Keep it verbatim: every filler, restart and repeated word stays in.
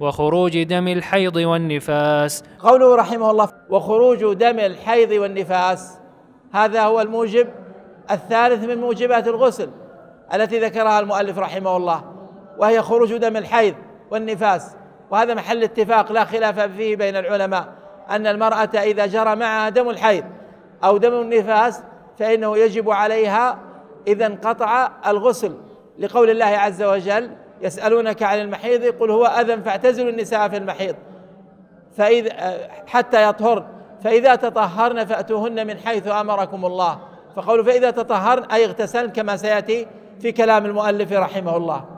وخروج دم الحيض والنفاس. قوله رحمه الله وخروج دم الحيض والنفاس، هذا هو الموجب الثالث من موجبات الغسل التي ذكرها المؤلف رحمه الله، وهي خروج دم الحيض والنفاس. وهذا محل اتفاق لا خلاف فيه بين العلماء أن المرأة إذا جرى معها دم الحيض أو دم النفاس فإنه يجب عليها إذا انقطع الغسل، لقول الله عز وجل يسألونك عن المحيض قل هو أذى فاعتزلوا النساء في المحيض فإذ حتى يطهرن فإذا تطهرن فأتوهن من حيث أمركم الله. فقوله فإذا تطهرن أي اغتسلن كما سيأتي في كلام المؤلف رحمه الله.